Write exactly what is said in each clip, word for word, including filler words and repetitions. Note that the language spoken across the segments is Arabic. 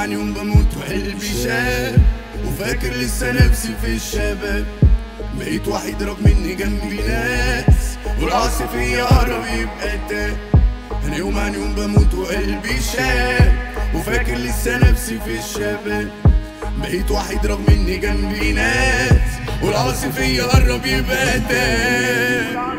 طبعا يوم بموت وقلبي شاب وفاكر لسه نفسي في الشباب. بقيت واحد رغم اني جنبي ناس والعصر فيا قرب يبقى تاه. انا يوم عن يوم بموت وقلبي شاب وفاكر لسه نفسي في الشباب. بقيت واحد رغم اني جنبي ناس والعصر فيا قرب يبقى تاه.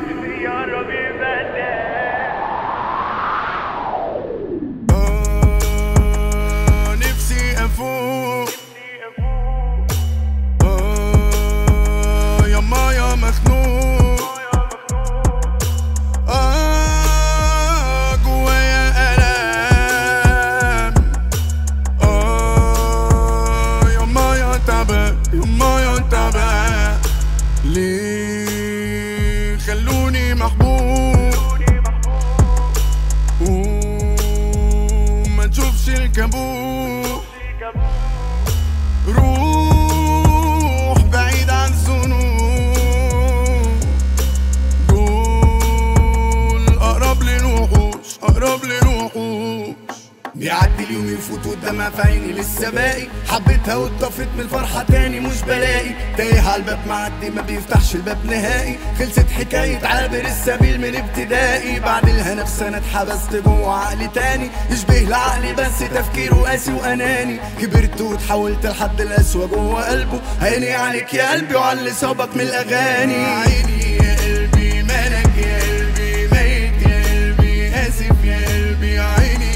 ليه خلوني محبوب وما تشوفش الكابوس؟ روح بعيد عن الذنوب، دول اقرب للوحوش اقرب للوحوش. بيعدي اليوم يفوت والدمع في عيني لسه باقي، حبيتها واتطفت من الفرحه تاني مش بلاقي. تايه على الباب معدي ما بيفتحش الباب نهائي، خلصت حكايه عابر السبيل من ابتدائي. بعد الهنا بسنه اتحبست جوه عقلي تاني يشبه لعقلي بس تفكيره قاسي واناني. كبرت واتحولت لحد الاسوء جوه قلبه، عيني عليك يا قلبي وعلى اللي صابك من الاغاني. عيني يا قلبي مالك يا قلبي ميت يا قلبي اسف يا قلبي. عيني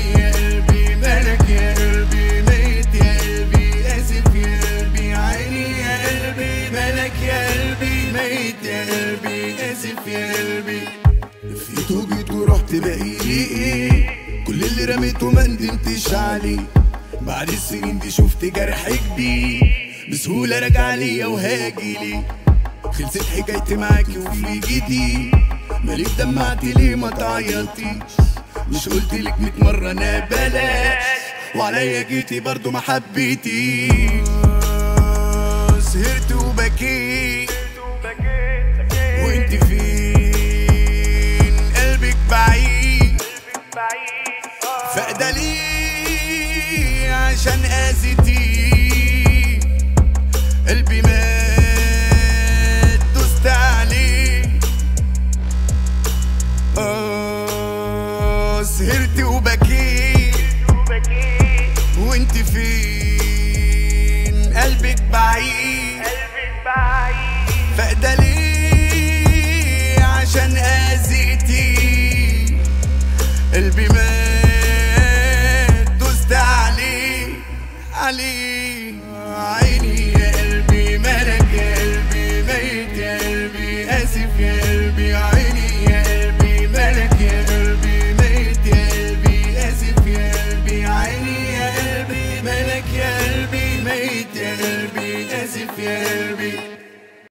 لفيت وجيت ورحت بقيت كل اللي رميته ما ندمتش عليه. بعد السنين دي شفت جرح كبير بسهوله راجع ليا وهاجي ليه. خلصت حكايتي معاكي وفي جديد، مالك دمعتي ليه ما تعيطيش؟ مش قلتلك ميت مره انا بلاش وعليا جيتي برضه ما حبيتيش؟ سهرت وبكيت وانت فين؟ قلبك بعيد فقدالي عشان اذيتي.